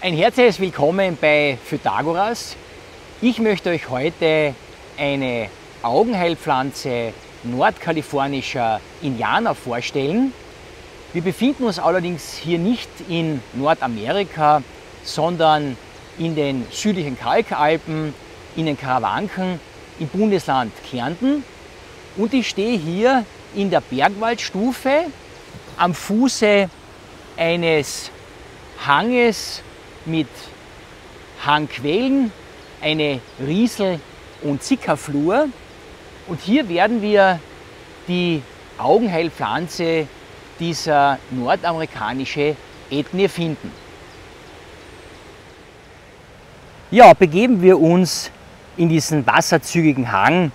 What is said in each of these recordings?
Ein herzliches Willkommen bei Pythagoras. Ich möchte euch heute eine Augenheilpflanze nordkalifornischer Indianer vorstellen. Wir befinden uns allerdings hier nicht in Nordamerika, sondern in den südlichen Kalkalpen, in den Karawanken, im Bundesland Kärnten. Und ich stehe hier in der Bergwaldstufe am Fuße eines Hanges mit Hangquellen, eine Riesel- und Sickerflur. Und hier werden wir die Augenheilpflanze, dieser nordamerikanische Ethnie, finden. Ja, begeben wir uns in diesen wasserzügigen Hang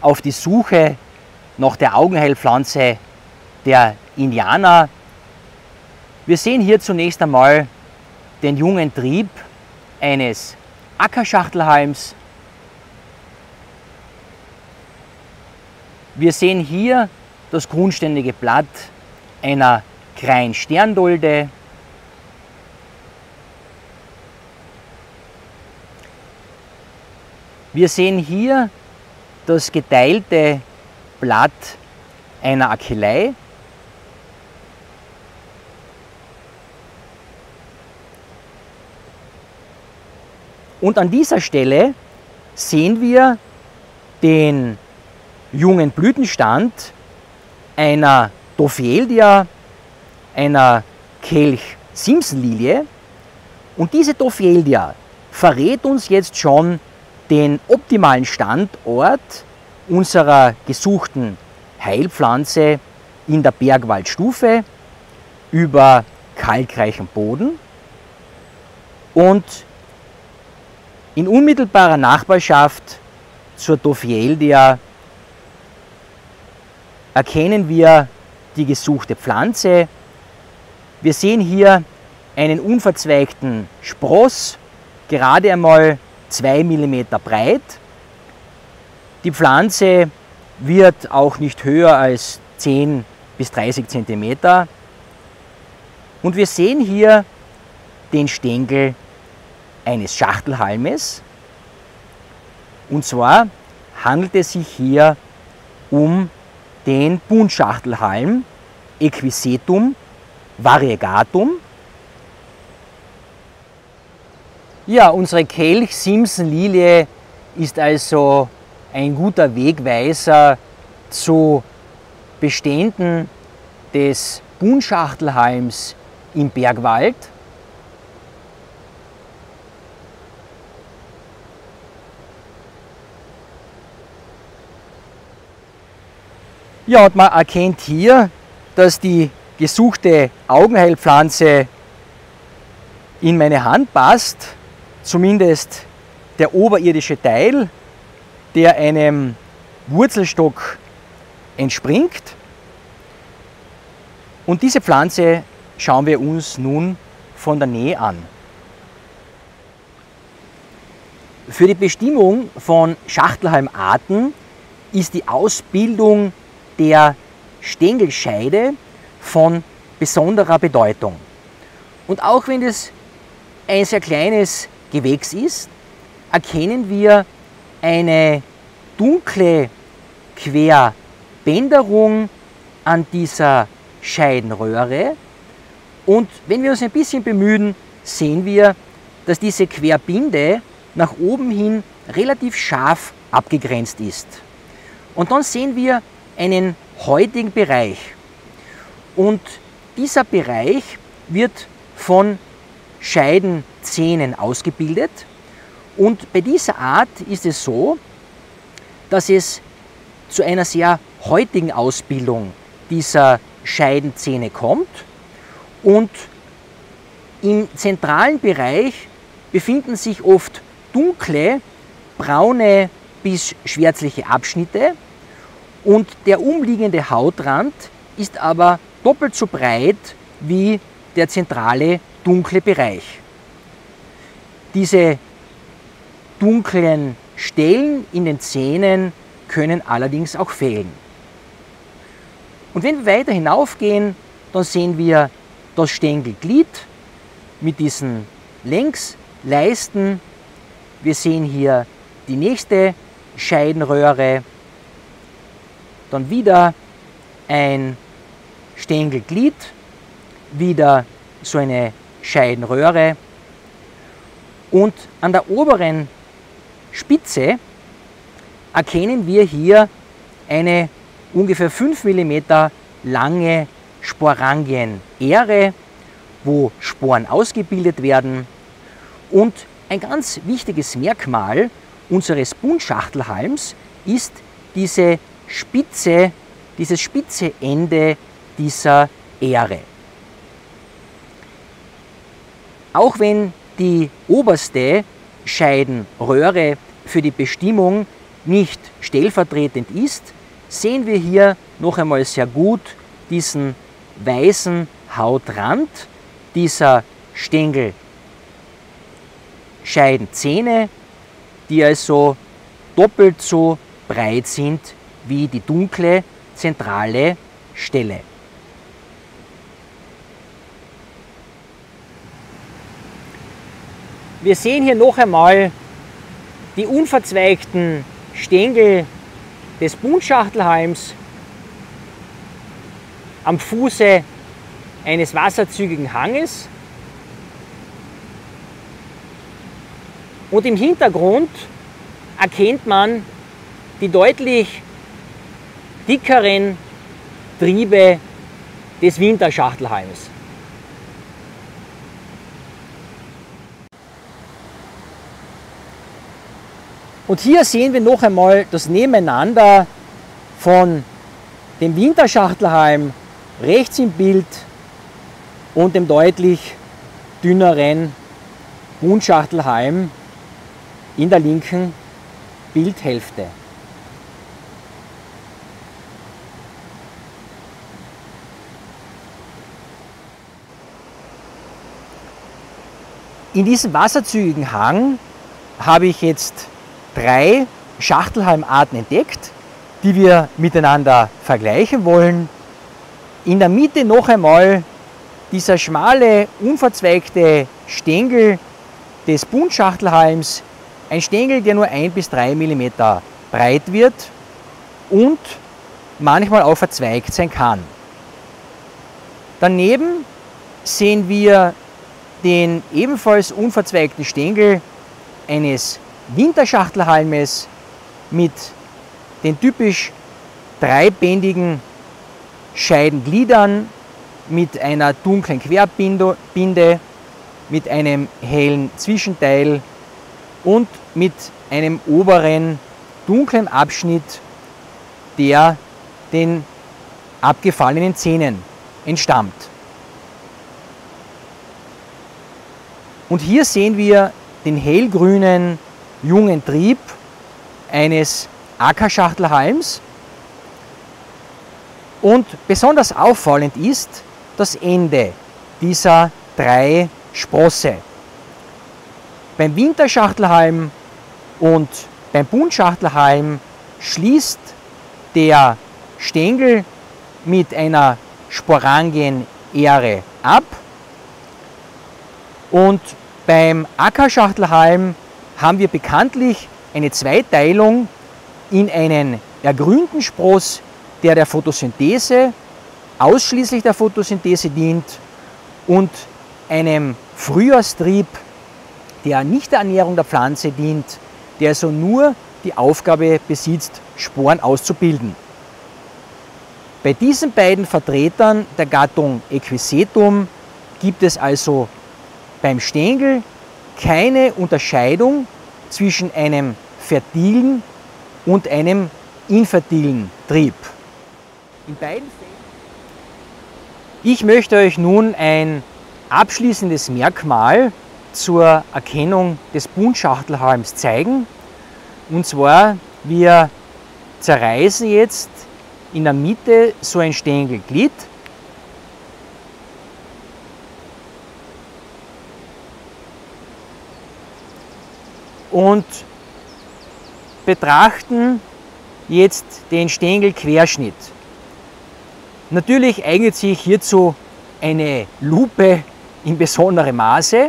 auf die Suche nach der Augenheilpflanze der Indianer. Wir sehen hier zunächst einmal den jungen Trieb eines Ackerschachtelhalms. Wir sehen hier das grundständige Blatt einer Krein-Sterndolde. Wir sehen hier das geteilte Blatt einer Achillei. Und an dieser Stelle sehen wir den jungen Blütenstand einer Tofieldia, einer Kelch-Simsenlilie. Und diese Tofieldia verrät uns jetzt schon den optimalen Standort unserer gesuchten Heilpflanze in der Bergwaldstufe über kalkreichem Boden. Und in unmittelbarer Nachbarschaft zur Tofieldia erkennen wir die gesuchte Pflanze. Wir sehen hier einen unverzweigten Spross, gerade einmal 2 mm breit. Die Pflanze wird auch nicht höher als 10 bis 30 cm. Und wir sehen hier den Stängel eines Schachtelhalmes. Und zwar handelt es sich hier um den Buntschachtelhalm Equisetum variegatum. Ja, unsere Kelch-Simsenlilie ist also ein guter Wegweiser zu Beständen des Buntschachtelhalms im Bergwald. Ja, und man erkennt hier, dass die gesuchte Augenheilpflanze in meine Hand passt. Zumindest der oberirdische Teil, der einem Wurzelstock entspringt. Und diese Pflanze schauen wir uns nun von der Nähe an. Für die Bestimmung von Schachtelhalmarten ist die Ausbildung der Stängelscheide von besonderer Bedeutung. Und auch wenn es ein sehr kleines Gewächs ist, erkennen wir eine dunkle Querbänderung an dieser Scheidenröhre. Und wenn wir uns ein bisschen bemühen, sehen wir, dass diese Querbinde nach oben hin relativ scharf abgegrenzt ist. Und dann sehen wir einen häutigen Bereich. Und dieser Bereich wird von Scheidenzähnen ausgebildet. Und bei dieser Art ist es so, dass es zu einer sehr häutigen Ausbildung dieser Scheidenzähne kommt. Und im zentralen Bereich befinden sich oft dunkle, braune bis schwärzliche Abschnitte. Und der umliegende Hautrand ist aber doppelt so breit wie der zentrale dunkle Bereich. Diese dunklen Stellen in den Zähnen können allerdings auch fehlen. Und wenn wir weiter hinaufgehen, dann sehen wir das Stängelglied mit diesen längs leisten. Wir sehen hier die nächste Scheidenröhre, dann wieder ein Stängelglied, wieder so eine Scheidenröhre und an der oberen Spitze erkennen wir hier eine ungefähr 5 mm lange Sporangien-Ähre, wo Sporen ausgebildet werden. Und ein ganz wichtiges Merkmal unseres Buntschachtelhalms ist diese Spitze, dieses spitze Ende dieser Ähre. Auch wenn die oberste Scheidenröhre für die Bestimmung nicht stellvertretend ist, sehen wir hier noch einmal sehr gut diesen weißen Hautrand dieser Stängelscheidenzähne, die also doppelt so breit sind wie die dunkle zentrale Stelle. Wir sehen hier noch einmal die unverzweigten Stängel des Buntschachtelhalms am Fuße eines wasserzügigen Hanges. Und im Hintergrund erkennt man die deutlich dickeren Triebe des Winterschachtelhalms. Und hier sehen wir noch einmal das Nebeneinander von dem Winterschachtelhalm rechts im Bild und dem deutlich dünneren Buntschachtelhalm in der linken Bildhälfte. In diesem wasserzügigen Hang habe ich jetzt 3 Schachtelhalmarten entdeckt, die wir miteinander vergleichen wollen. In der Mitte noch einmal dieser schmale, unverzweigte Stängel des Buntschachtelhalms, ein Stängel, der nur 1 bis 3 mm breit wird und manchmal auch verzweigt sein kann. Daneben sehen wir den ebenfalls unverzweigten Stängel eines Winterschachtelhalmes mit den typisch dreibändigen Scheidengliedern, mit einer dunklen Querbinde, mit einem hellen Zwischenteil und mit einem oberen dunklen Abschnitt, der den abgefallenen Zähnen entstammt. Und hier sehen wir den hellgrünen jungen Trieb eines Ackerschachtelhalms. Und besonders auffallend ist das Ende dieser 3 Sprosse. Beim Winterschachtelhalm und beim Buntschachtelhalm schließt der Stängel mit einer Sporangien-Ähre ab. Und beim Ackerschachtelhalm haben wir bekanntlich eine Zweiteilung in einen ergrünten Spross, der der Photosynthese, ausschließlich der Photosynthese dient, und einem Frühjahrstrieb, der nicht der Ernährung der Pflanze dient, der also nur die Aufgabe besitzt, Sporen auszubilden. Bei diesen beiden Vertretern der Gattung Equisetum gibt es also beim Stängel keine Unterscheidung zwischen einem fertilen und einem infertilen Trieb. In beiden Fällen. Ich möchte euch nun ein abschließendes Merkmal zur Erkennung des Buntschachtelhalms zeigen. Und zwar, wir zerreißen jetzt in der Mitte so ein Stängelglied. Und betrachten jetzt den Stängelquerschnitt. Natürlich eignet sich hierzu eine Lupe in besonderem Maße,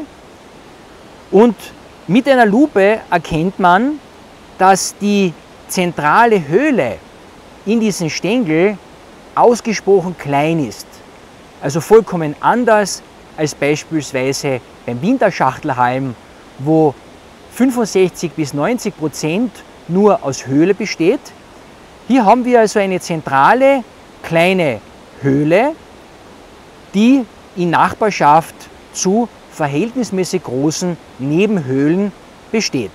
Und mit einer Lupe erkennt man, dass die zentrale Höhle in diesem Stängel ausgesprochen klein ist. Also vollkommen anders als beispielsweise beim Winterschachtelhalm, wo 65 bis 90% nur aus Höhle besteht. Hier haben wir also eine zentrale kleine Höhle, die in Nachbarschaft zu verhältnismäßig großen Nebenhöhlen besteht.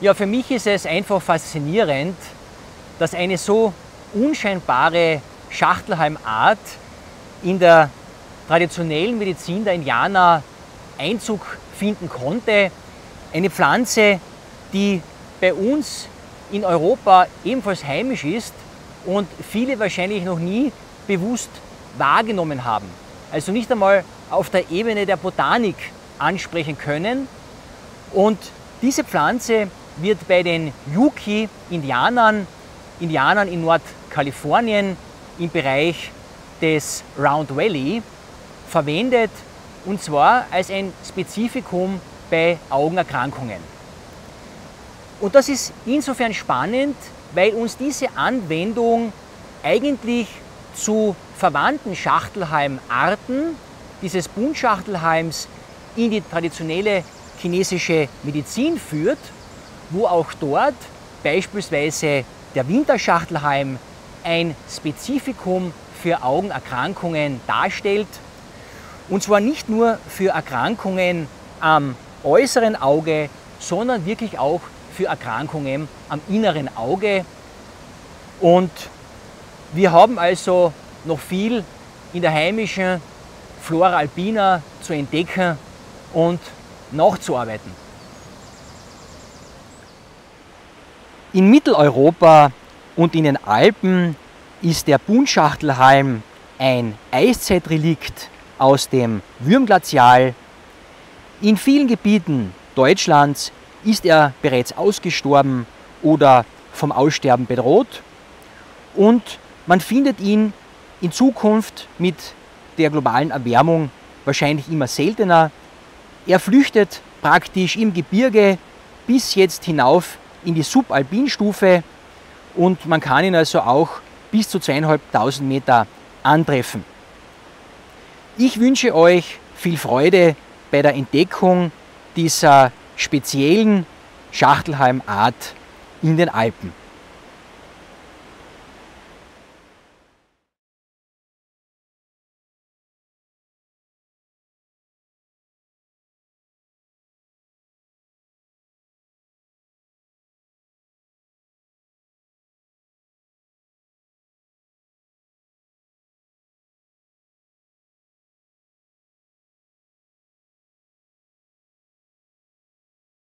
Ja, für mich ist es einfach faszinierend, dass eine so unscheinbare Schachtelhalmart in der traditionellen Medizin der Indianer Einzug finden konnte. Eine Pflanze, die bei uns in Europa ebenfalls heimisch ist und viele wahrscheinlich noch nie bewusst wahrgenommen haben. Also nicht einmal auf der Ebene der Botanik ansprechen können. Und diese Pflanze wird bei den Yuki-Indianern, Indianern in Nordkalifornien, im Bereich des Round Valley verwendet, und zwar als ein Spezifikum bei Augenerkrankungen. Und das ist insofern spannend, weil uns diese Anwendung eigentlich zu verwandten Schachtelhalmarten dieses Buntschachtelhalms in die traditionelle chinesische Medizin führt, wo auch dort beispielsweise der Winterschachtelhalm ein Spezifikum für Augenerkrankungen darstellt. Und zwar nicht nur für Erkrankungen am äußeren Auge, sondern wirklich auch für Erkrankungen am inneren Auge. Und wir haben also noch viel in der heimischen Flora alpina zu entdecken und nachzuarbeiten. In Mitteleuropa und in den Alpen ist der Buntschachtelhalm ein Eiszeitrelikt aus dem Würmglazial. In vielen Gebieten Deutschlands ist er bereits ausgestorben oder vom Aussterben bedroht. Und man findet ihn in Zukunft mit der globalen Erwärmung wahrscheinlich immer seltener. Er flüchtet praktisch im Gebirge bis jetzt hinauf in die Subalpinstufe und man kann ihn also auch bis zu 2500 Meter antreffen. Ich wünsche euch viel Freude bei der Entdeckung dieser speziellen Schachtelhalmart in den Alpen.